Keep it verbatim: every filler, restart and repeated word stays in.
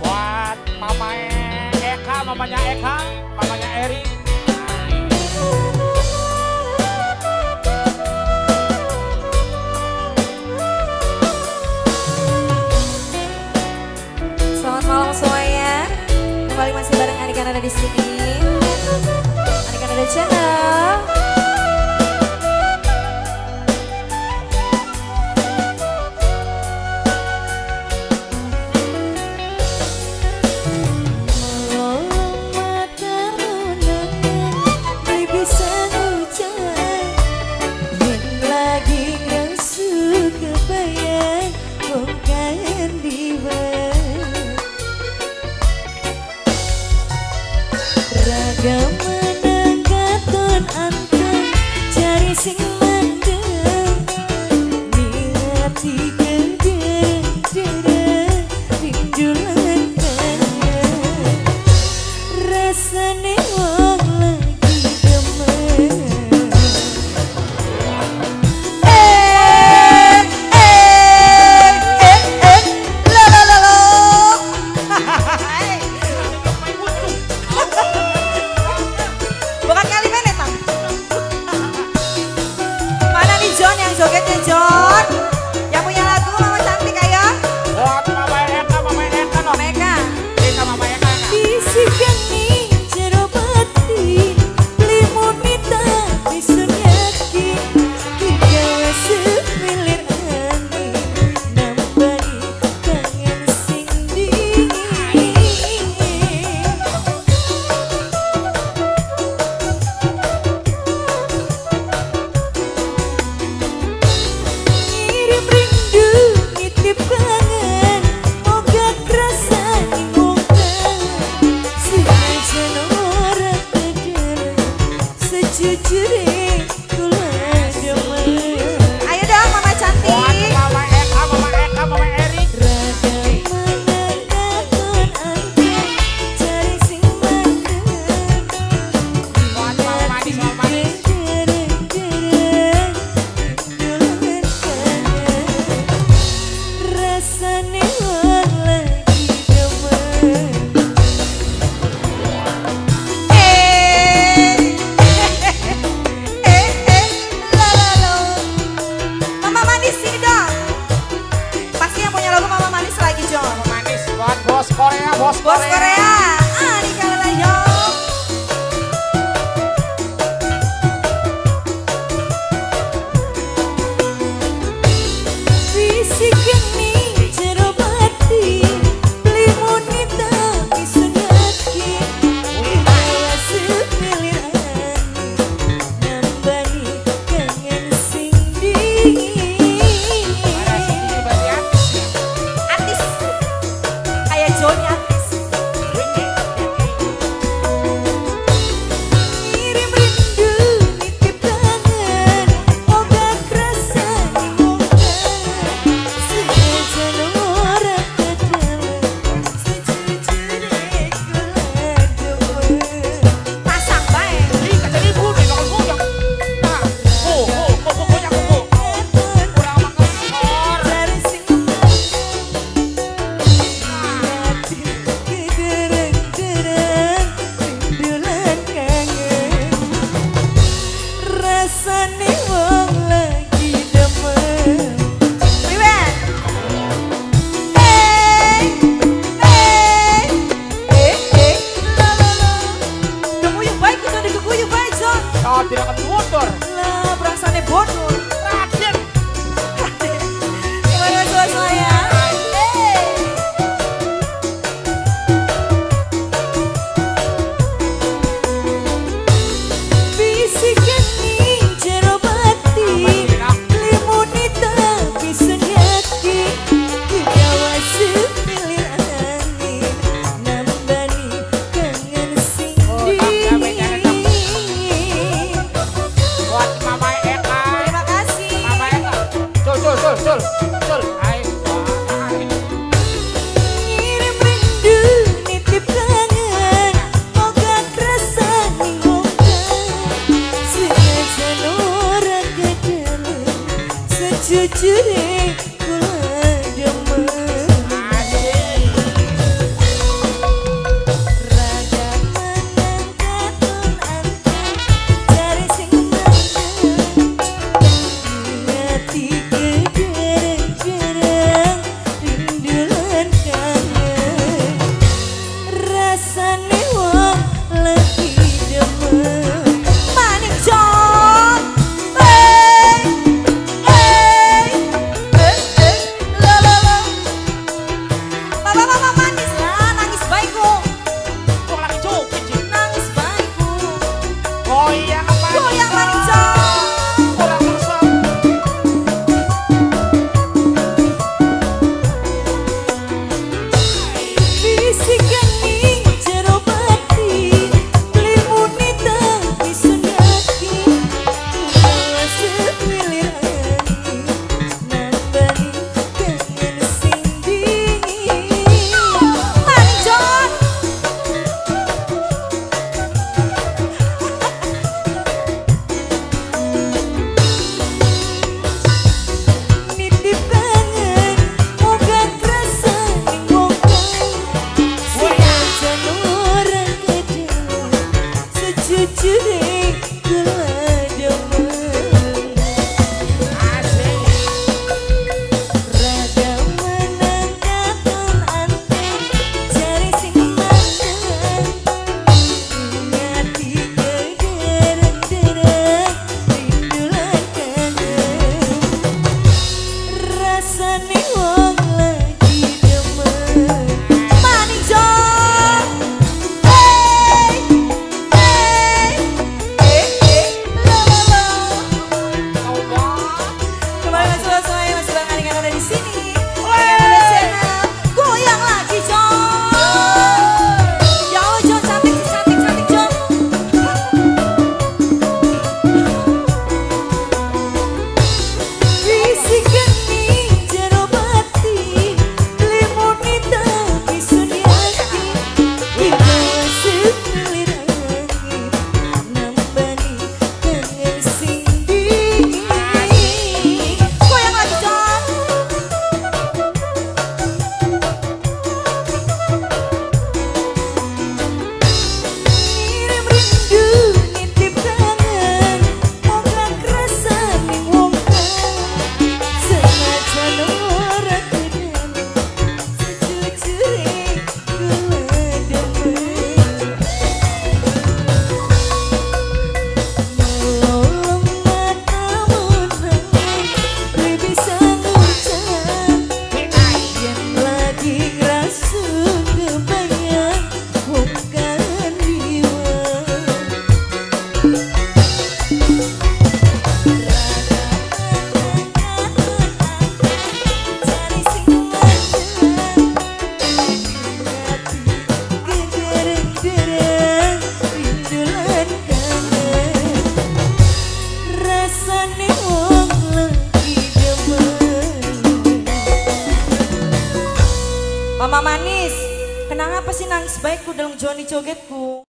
Buat mama Eka, mamanya Eka, mamanya Eri. Selamat malam semuanya. Kembali masih bareng Anika Nada di sini. Anika Nada channel. Johnny artis. Mama Manis, kenapa sih nangis baikku dalam Joni jogetku?